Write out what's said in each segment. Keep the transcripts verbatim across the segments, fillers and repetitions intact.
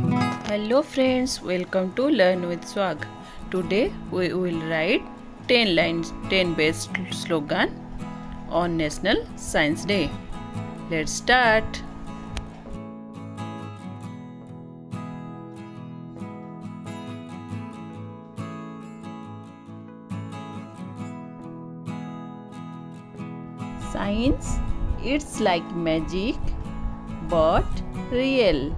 Hello friends, welcome to Learn with Swag. Today we will write ten lines, ten best slogan on National Science Day. Let's start. Science, it's like magic, but real.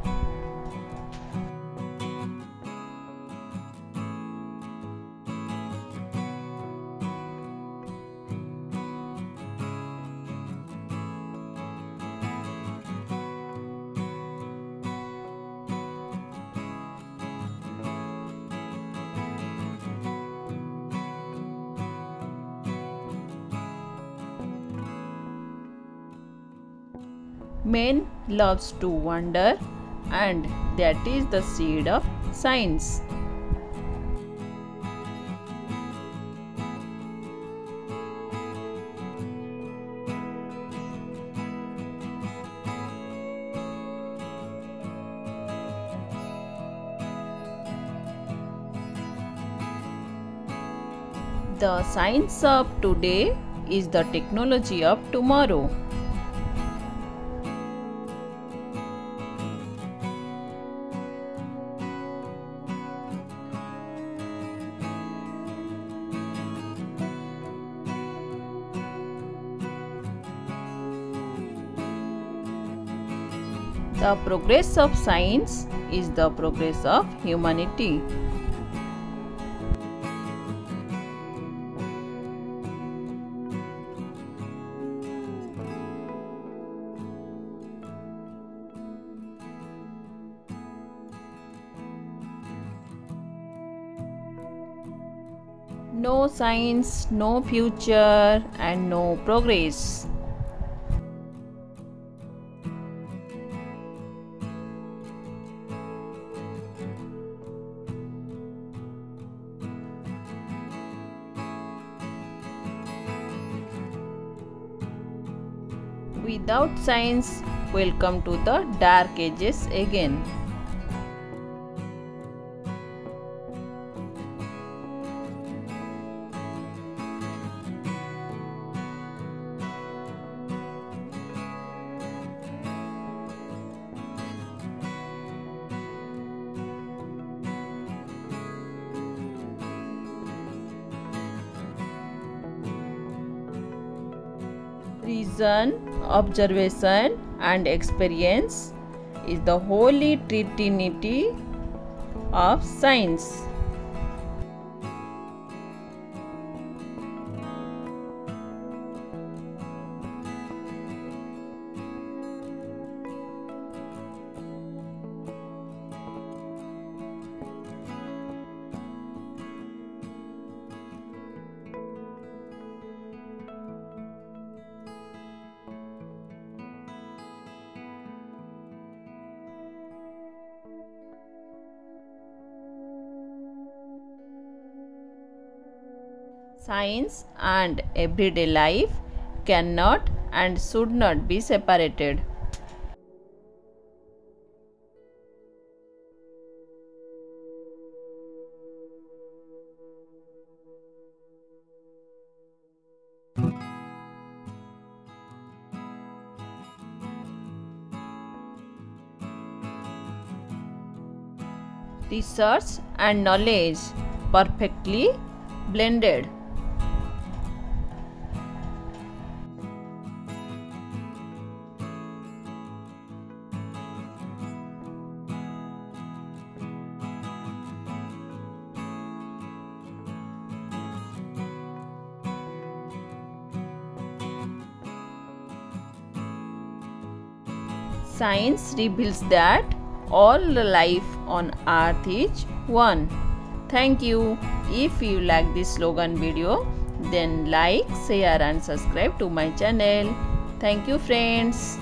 Man loves to wonder, and that is the seed of science. The science of today is the technology of tomorrow. The progress of science is the progress of humanity. No science, no future, and no progress. Without science, we'll come to the dark ages again. Reason, observation, and experience is the holy trinity of science. Science and everyday life cannot and should not be separated. Research and knowledge perfectly blended. Science reveals that all life on earth is one. Thank you. If you like this slogan video, then like, share and subscribe to my channel. Thank you friends.